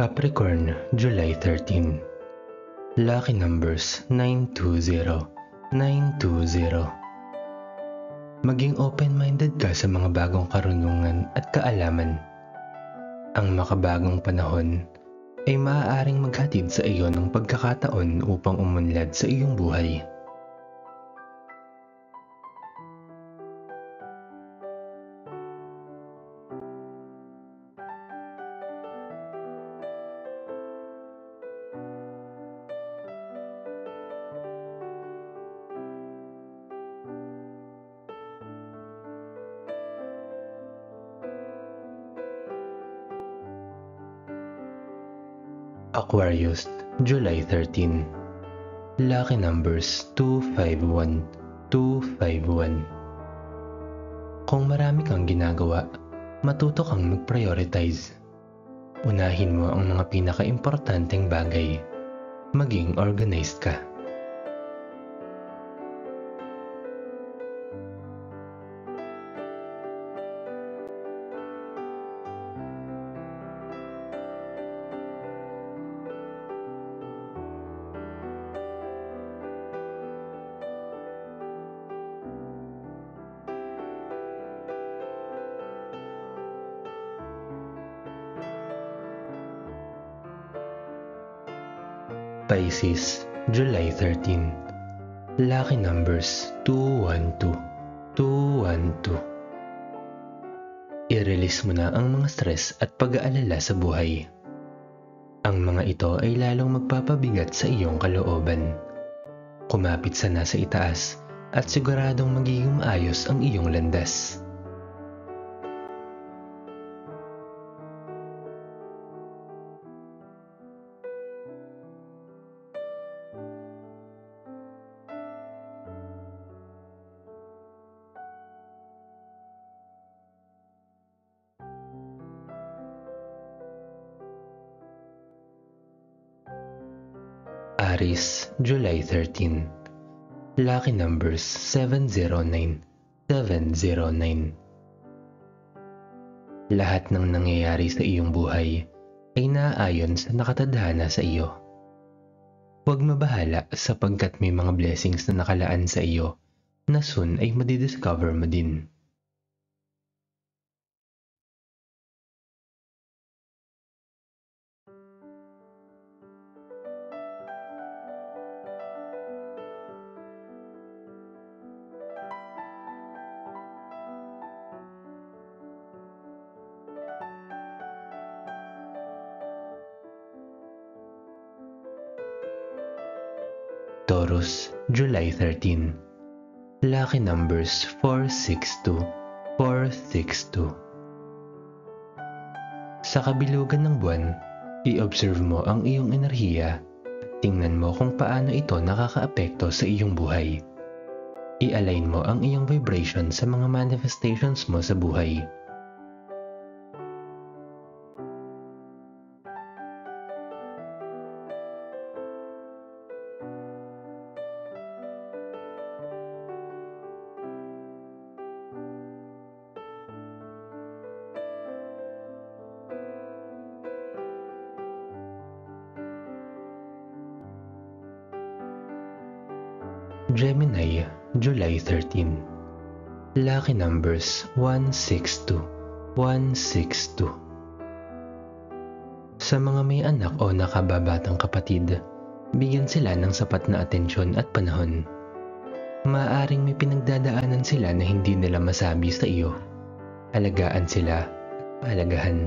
Capricorn, July 13. Lucky numbers 920, 920. Maging open-minded ka sa mga bagong karunungan at kaalaman. Ang makabagong panahon ay maaaring maghatid sa iyo ng pagkakataon upang umunlad sa iyong buhay. Aquarius, July 13. Lucky numbers 251, 251. Kung marami kang ginagawa, matuto kang mag-prioritize. Unahin mo ang mga pinaka-importanteng bagay. Maging organized ka. Pisces, July 13. Lucky numbers 212, 212. I-release mo na ang mga stress at pag-aalala sa buhay. Ang mga ito ay lalong magpapabigat sa iyong kalooban. Kumapit sa nasa itaas at siguradong magiging maayos ang iyong landas. Aries, July 13. Lucky numbers 709, 709. Lahat ng nangyayari sa iyong buhay ay naaayon sa nakatadhana sa iyo. Huwag mabahala sapagkat may mga blessings na nakalaan sa iyo na soon ay madidiscover mo din. Taurus, July 13. Lucky numbers 462, 462. Sa kabilugan ng buwan, i-observe mo ang iyong enerhiya. Tingnan mo kung paano ito nakakaapekto sa iyong buhay. I-align mo ang iyong vibration sa mga manifestations mo sa buhay. Gemini, July 13. Lucky numbers 162, 162. Sa mga may anak o nakababatang kapatid, bigyan sila ng sapat na atensyon at panahon. Maaaring may pinagdadaanan sila na hindi nila masabi sa iyo. Alagaan sila at pahalagahan.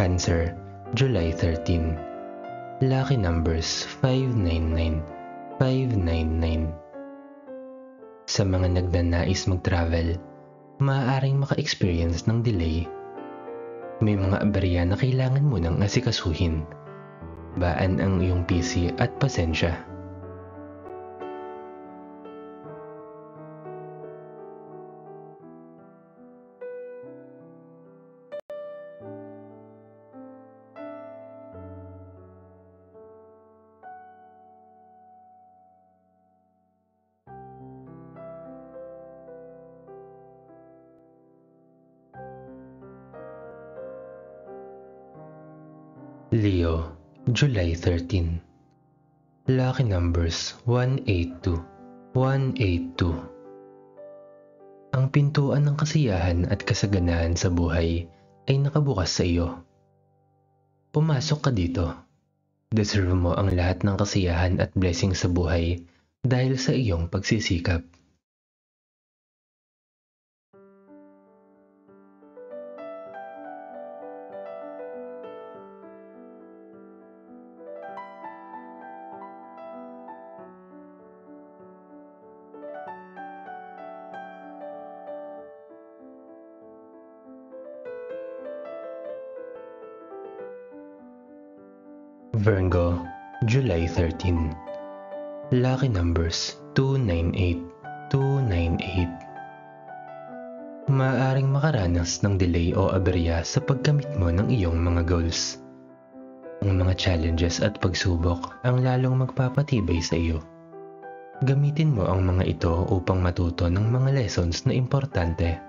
Cancer, July 13. Lucky numbers 599, 599. Sa mga nagnanais mag-travel, maaaring maka-experience ng delay. May mga aberya na kailangan mo nang asikasuhin. Baan ang iyong PC at pasensya. Leo, July 13. Lucky numbers 182, 182. Ang pintuan ng kasiyahan at kasaganahan sa buhay ay nakabukas sa iyo. Pumasok ka dito. Deserve mo ang lahat ng kasiyahan at blessing sa buhay dahil sa iyong pagsisikap. Virgo, July 13. Lucky numbers 298, 298. Maaaring makaranas ng delay o aberya sa pagkamit mo ng iyong mga goals. Ang mga challenges at pagsubok ang lalong magpapatibay sa iyo. Gamitin mo ang mga ito upang matuto ng mga lessons na importante.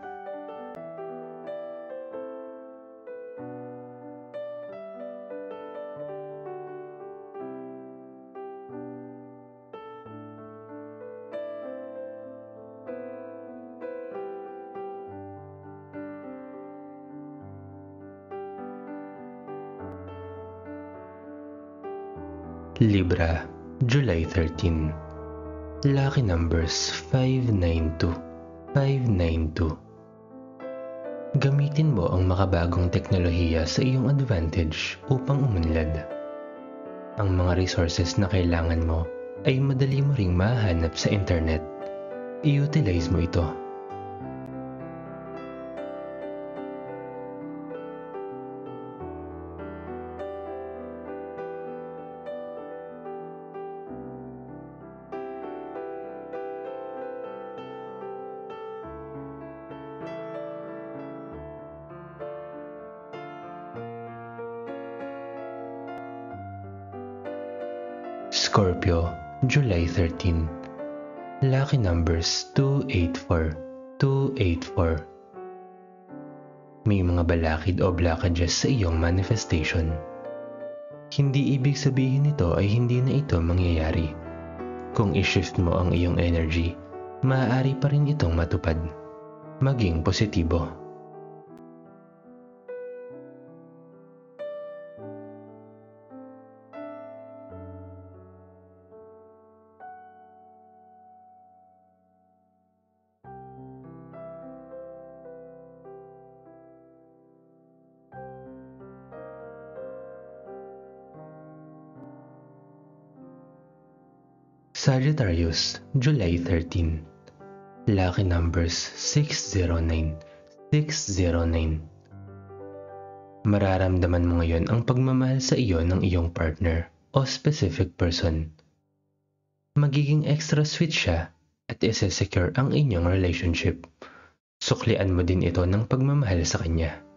Libra, July 13. Lucky numbers 592, 592. Gamitin mo ang makabagong teknolohiya sa iyong advantage upang umunlad. Ang mga resources na kailangan mo ay madali mo ring mahanap sa internet. I-utilize mo ito. Scorpio, July 13. Lucky numbers 284, 284. May mga balakid o blockages sa iyong manifestation. Hindi ibig sabihin nito ay hindi na ito mangyayari. Kung i-shift mo ang iyong energy, maaari pa rin itong matupad. Maging positibo. Sagittarius, July 13. Lucky numbers 609, 609. Mararamdaman mo ngayon ang pagmamahal sa iyo ng iyong partner o specific person. Magiging extra sweet siya at isi-secure ang inyong relationship. Suklian mo din ito ng pagmamahal sa kanya.